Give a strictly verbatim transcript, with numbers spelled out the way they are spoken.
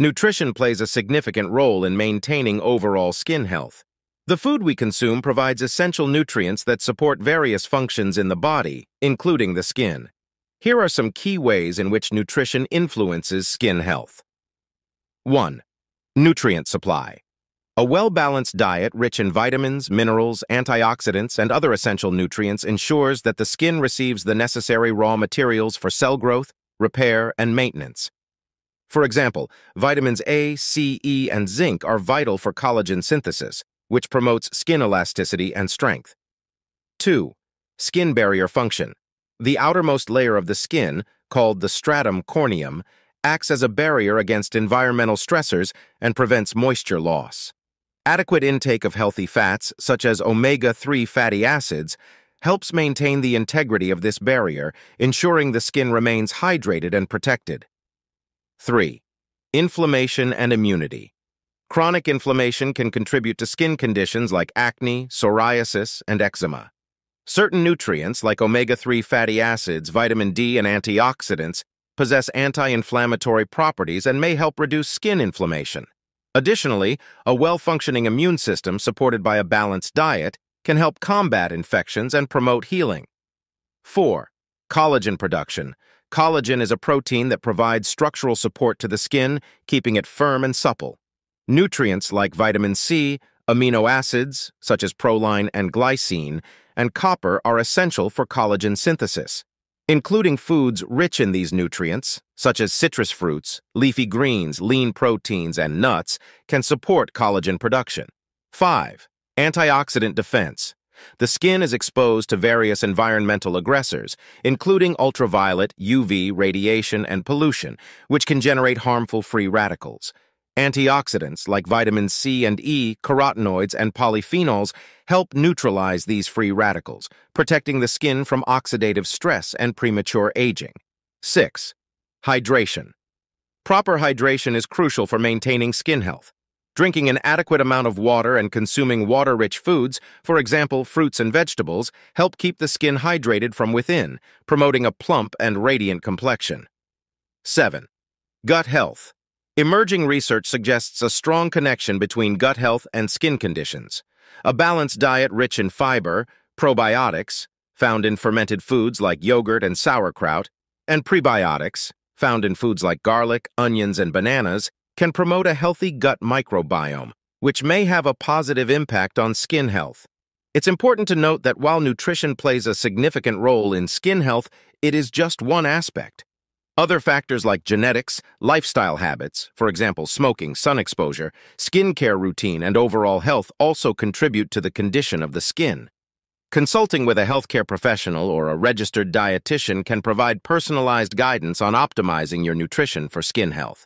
Nutrition plays a significant role in maintaining overall skin health. The food we consume provides essential nutrients that support various functions in the body, including the skin. Here are some key ways in which nutrition influences skin health. one. Nutrient supply. A well-balanced diet rich in vitamins, minerals, antioxidants, and other essential nutrients ensures that the skin receives the necessary raw materials for cell growth, repair, and maintenance. For example, vitamins A, C, E, and zinc are vital for collagen synthesis, which promotes skin elasticity and strength. two. Skin barrier function. The outermost layer of the skin, called the stratum corneum, acts as a barrier against environmental stressors and prevents moisture loss. Adequate intake of healthy fats, such as omega three fatty acids, helps maintain the integrity of this barrier, ensuring the skin remains hydrated and protected. three. Inflammation and immunity. Chronic inflammation can contribute to skin conditions like acne, psoriasis, and eczema. Certain nutrients, like omega three fatty acids, vitamin D, and antioxidants, possess anti-inflammatory properties and may help reduce skin inflammation. Additionally, a well-functioning immune system supported by a balanced diet can help combat infections and promote healing. four. Collagen production. Collagen is a protein that provides structural support to the skin, keeping it firm and supple. Nutrients like vitamin C, amino acids, such as proline and glycine, and copper are essential for collagen synthesis. Including foods rich in these nutrients, such as citrus fruits, leafy greens, lean proteins, and nuts, can support collagen production. five. Antioxidant defense. The skin is exposed to various environmental aggressors, including ultraviolet, U V, radiation, and pollution, which can generate harmful free radicals. Antioxidants like vitamin C and E, carotenoids, and polyphenols help neutralize these free radicals, protecting the skin from oxidative stress and premature aging. six. Hydration. Proper hydration is crucial for maintaining skin health. Drinking an adequate amount of water and consuming water-rich foods, for example, fruits and vegetables, help keep the skin hydrated from within, promoting a plump and radiant complexion. seven. Gut health. Emerging research suggests a strong connection between gut health and skin conditions. A balanced diet rich in fiber, probiotics, found in fermented foods like yogurt and sauerkraut, and prebiotics, found in foods like garlic, onions, and bananas, can promote a healthy gut microbiome, which may have a positive impact on skin health. It's important to note that while nutrition plays a significant role in skin health, it is just one aspect. Other factors like genetics, lifestyle habits, for example, smoking, sun exposure, skincare routine, and overall health also contribute to the condition of the skin. Consulting with a healthcare professional or a registered dietitian can provide personalized guidance on optimizing your nutrition for skin health.